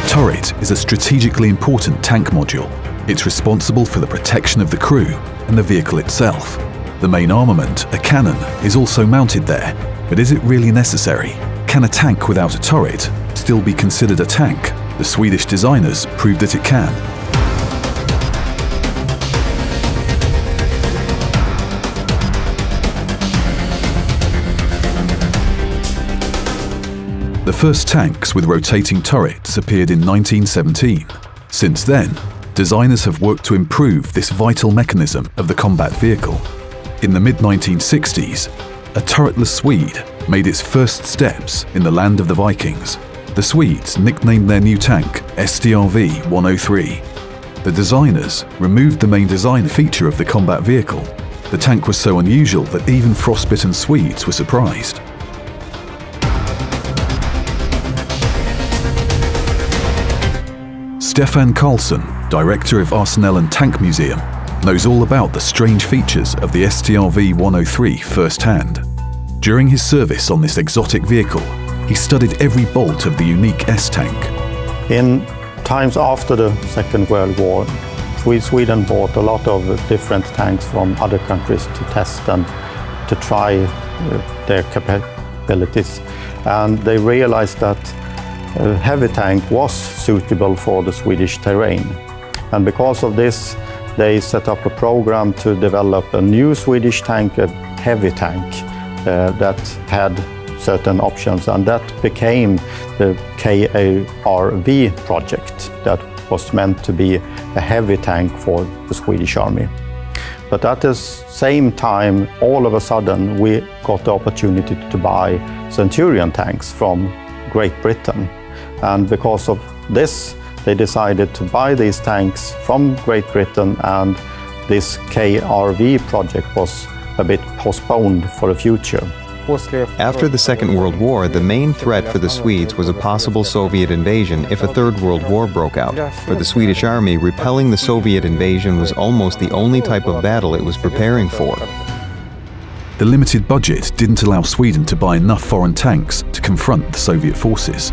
The turret is a strategically important tank module. It's responsible for the protection of the crew and the vehicle itself. The main armament, a cannon, is also mounted there. But is it really necessary? Can a tank without a turret still be considered a tank? The Swedish designers proved that it can. The first tanks with rotating turrets appeared in 1917. Since then, designers have worked to improve this vital mechanism of the combat vehicle. In the mid-1960s, a turretless Swede made its first steps in the land of the Vikings. The Swedes nicknamed their new tank STRV 103. The designers removed the main design feature of the combat vehicle. The tank was so unusual that even frostbitten Swedes were surprised. Stefan Karlsson, director of Arsenal and Tank Museum, knows all about the strange features of the STRV 103 firsthand. During his service on this exotic vehicle, he studied every bolt of the unique S-Tank. In times after the Second World War, Sweden bought a lot of different tanks from other countries to test and to try their capabilities. And they realized that a heavy tank was suitable for the Swedish terrain. And because of this, they set up a program to develop a new Swedish tank, a heavy tank, that had certain options. And that became the KARV project that was meant to be a heavy tank for the Swedish Army. But at the same time, all of a sudden, we got the opportunity to buy Centurion tanks from Great Britain. And because of this, they decided to buy these tanks from Great Britain, and this KARV project was a bit postponed for the future. After the Second World War, the main threat for the Swedes was a possible Soviet invasion if a Third World War broke out. For the Swedish Army, repelling the Soviet invasion was almost the only type of battle it was preparing for. The limited budget didn't allow Sweden to buy enough foreign tanks to confront the Soviet forces.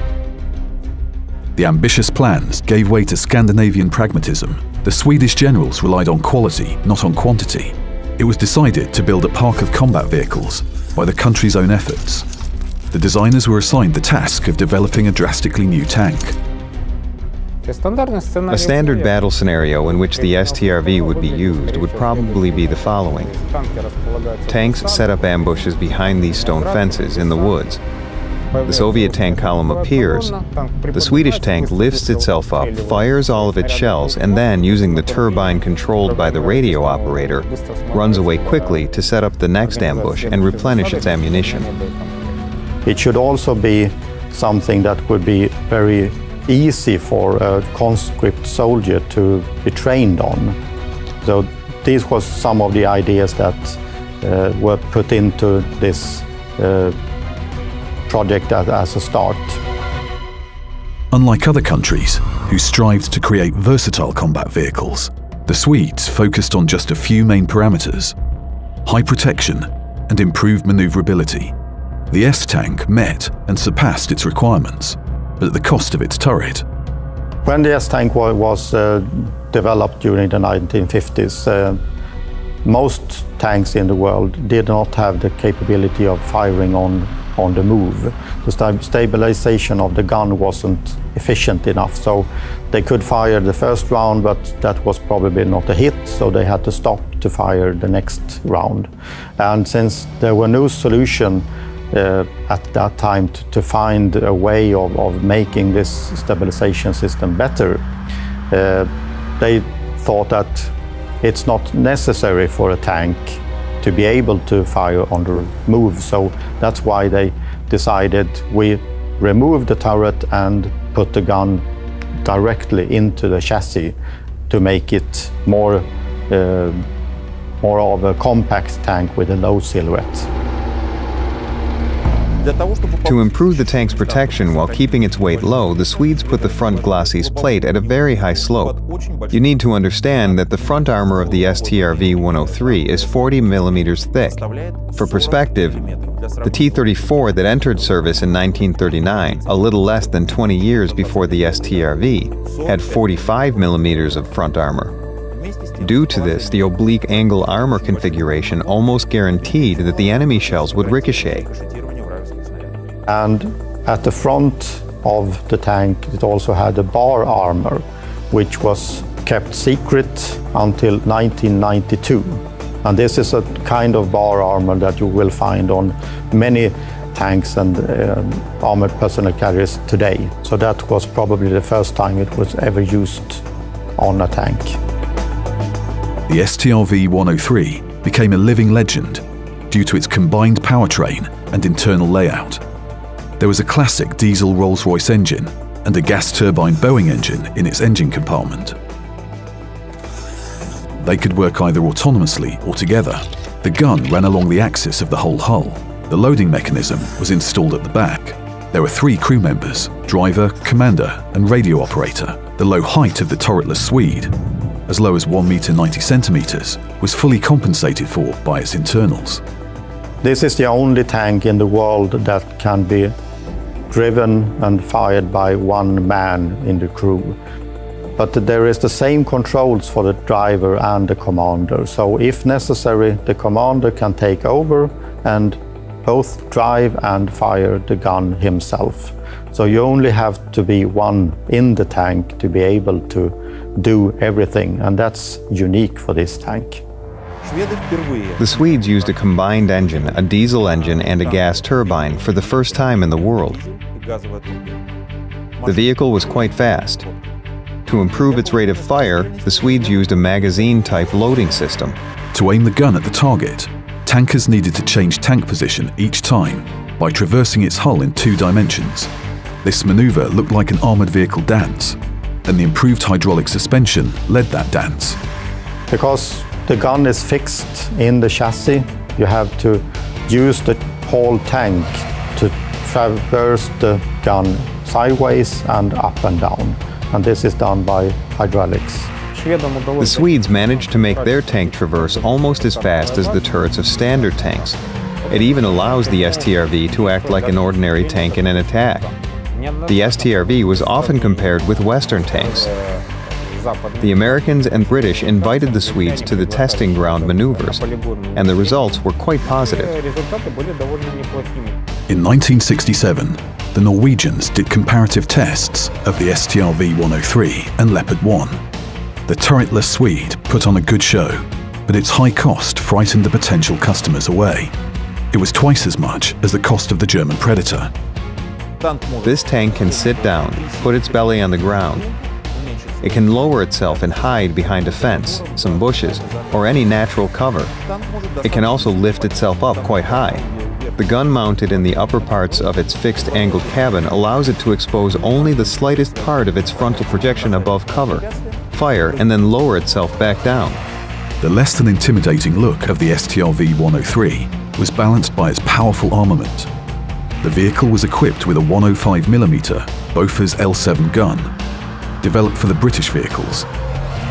The ambitious plans gave way to Scandinavian pragmatism. The Swedish generals relied on quality, not on quantity. It was decided to build a park of combat vehicles by the country's own efforts. The designers were assigned the task of developing a drastically new tank. A standard battle scenario in which the STRV would be used would probably be the following. Tanks set up ambushes behind these stone fences in the woods. The Soviet tank column appears. The Swedish tank lifts itself up, fires all of its shells, and then, using the turbine controlled by the radio operator, runs away quickly to set up the next ambush and replenish its ammunition. It should also be something that would be very easy for a conscript soldier to be trained on. So these was some of the ideas that were put into this project as a start. Unlike other countries, who strived to create versatile combat vehicles, the Swedes focused on just a few main parameters: high protection and improved maneuverability. The S-Tank met and surpassed its requirements, but at the cost of its turret. When the S-Tank was developed during the 1950s, most tanks in the world did not have the capability of firing on the move. The stabilization of the gun wasn't efficient enough, so they could fire the first round, but that was probably not a hit, so they had to stop to fire the next round. And since there were no solution at that time to find a way of making this stabilization system better, they thought that it's not necessary for a tank to be able to fire on the move. So that's why they decided we remove the turret and put the gun directly into the chassis to make it more of a compact tank with a low silhouette. To improve the tank's protection while keeping its weight low, the Swedes put the front glacis plate at a very high slope. You need to understand that the front armor of the STRV 103 is 40 millimeters thick. For perspective, the T-34 that entered service in 1939, a little less than 20 years before the STRV, had 45 millimeters of front armor. Due to this, the oblique angle armor configuration almost guaranteed that the enemy shells would ricochet. And at the front of the tank, it also had a bar armor, which was kept secret until 1992. And this is a kind of bar armor that you will find on many tanks and armored personnel carriers today. So that was probably the first time it was ever used on a tank. The STRV 103 became a living legend due to its combined powertrain and internal layout. There was a classic diesel Rolls-Royce engine and a gas turbine Boeing engine in its engine compartment. They could work either autonomously or together. The gun ran along the axis of the whole hull. The loading mechanism was installed at the back. There were 3 crew members: driver, commander, and radio operator. The low height of the turretless Swede, as low as 1.90 meters, was fully compensated for by its internals. This is the only tank in the world that can be driven and fired by one man in the crew. But there is the same controls for the driver and the commander. So if necessary, the commander can take over and both drive and fire the gun himself. So you only have to be one in the tank to be able to do everything, and that's unique for this tank. The Swedes used a combined engine, a diesel engine and a gas turbine, for the first time in the world. The vehicle was quite fast. To improve its rate of fire, the Swedes used a magazine-type loading system. To aim the gun at the target, tankers needed to change tank position each time by traversing its hull in 2 dimensions. This maneuver looked like an armored vehicle dance, and the improved hydraulic suspension led that dance. Because the gun is fixed in the chassis, you have to use the whole tank to traverse the gun sideways and up and down. And this is done by hydraulics. The Swedes managed to make their tank traverse almost as fast as the turrets of standard tanks. It even allows the STRV to act like an ordinary tank in an attack. The STRV was often compared with Western tanks. The Americans and British invited the Swedes to the testing ground maneuvers, and the results were quite positive. In 1967, the Norwegians did comparative tests of the STRV 103 and Leopard 1. The turretless Swede put on a good show, but its high cost frightened the potential customers away. It was twice as much as the cost of the German Predator. This tank can sit down, put its belly on the ground. It can lower itself and hide behind a fence, some bushes, or any natural cover. It can also lift itself up quite high. The gun mounted in the upper parts of its fixed angled cabin allows it to expose only the slightest part of its frontal projection above cover, fire, and then lower itself back down. The less than intimidating look of the STRV 103 was balanced by its powerful armament. The vehicle was equipped with a 105mm Bofors L7 gun, developed for the British vehicles,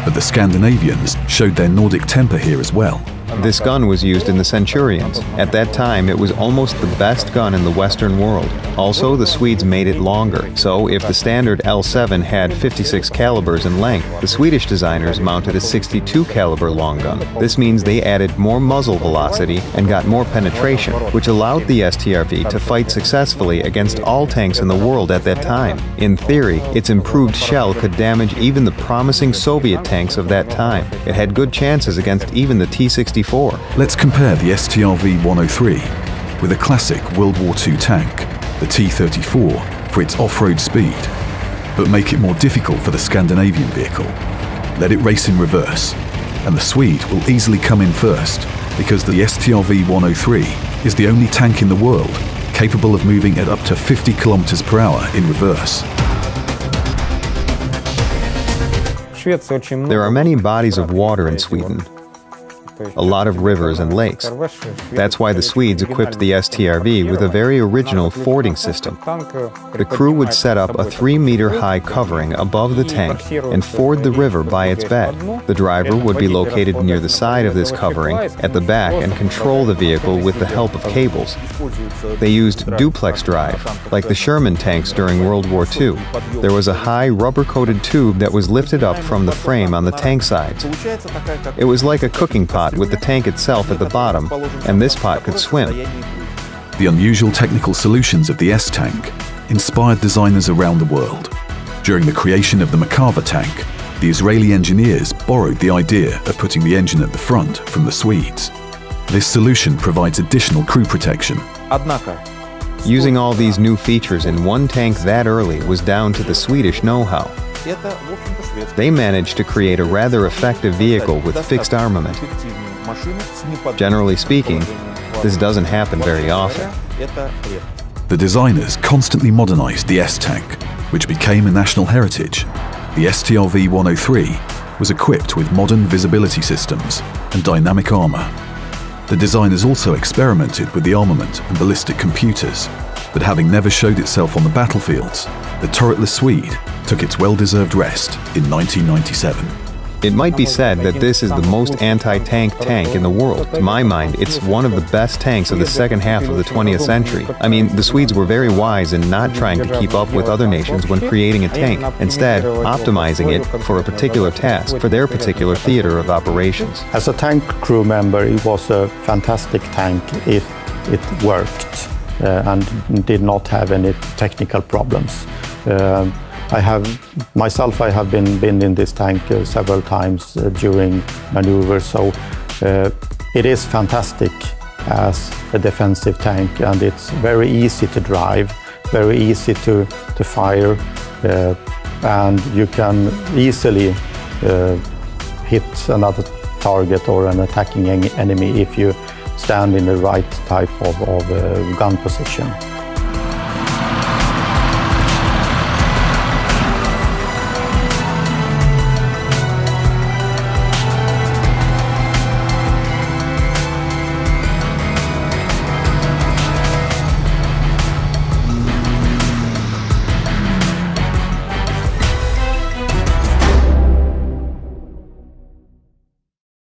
but the Scandinavians showed their Nordic temper here as well. This gun was used in the Centurions. At that time, it was almost the best gun in the Western world. Also, the Swedes made it longer, so if the standard L7 had 56 calibers in length, the Swedish designers mounted a 62 caliber long gun. This means they added more muzzle velocity and got more penetration, which allowed the STRV to fight successfully against all tanks in the world at that time. In theory, its improved shell could damage even the promising Soviet tanks of that time. It had good chances against even the T-64. Let's compare the STRV 103 with a classic World War II tank, the T-34, for its off-road speed, but make it more difficult for the Scandinavian vehicle. Let it race in reverse, and the Swede will easily come in first, because the STRV 103 is the only tank in the world capable of moving at up to 50 km/h in reverse. There are many bodies of water in Sweden. a lot of rivers and lakes. That's why the Swedes equipped the STRV with a very original fording system. The crew would set up a 3-meter-high covering above the tank and ford the river by its bed. The driver would be located near the side of this covering at the back and control the vehicle with the help of cables. They used duplex drive, like the Sherman tanks during World War II. There was a high rubber-coated tube that was lifted up from the frame on the tank sides. It was like a cooking pot with the tank itself at the bottom, and this pot could swim. The unusual technical solutions of the S-Tank inspired designers around the world. During the creation of the Merkava tank, the Israeli engineers borrowed the idea of putting the engine at the front from the Swedes. This solution provides additional crew protection. Using all these new features in one tank that early was down to the Swedish know-how. They managed to create a rather effective vehicle with fixed armament. Generally speaking, this doesn't happen very often. The designers constantly modernized the S-Tank, which became a national heritage. The STRV 103 was equipped with modern visibility systems and dynamic armor. The designers also experimented with the armament and ballistic computers, but having never showed itself on the battlefields, the turretless Swede took its well-deserved rest in 1997. It might be said that this is the most anti-tank tank in the world. To my mind, it's one of the best tanks of the second half of the 20th century. I mean, the Swedes were very wise in not trying to keep up with other nations when creating a tank, instead optimizing it for a particular task, for their particular theater of operations. As a tank crew member, it was a fantastic tank if it worked. And did not have any technical problems. I have been in this tank several times during maneuvers, so it is fantastic as a defensive tank, and it's very easy to drive, very easy to fire, and you can easily hit another target or an attacking enemy if you stand in the right type of gun position.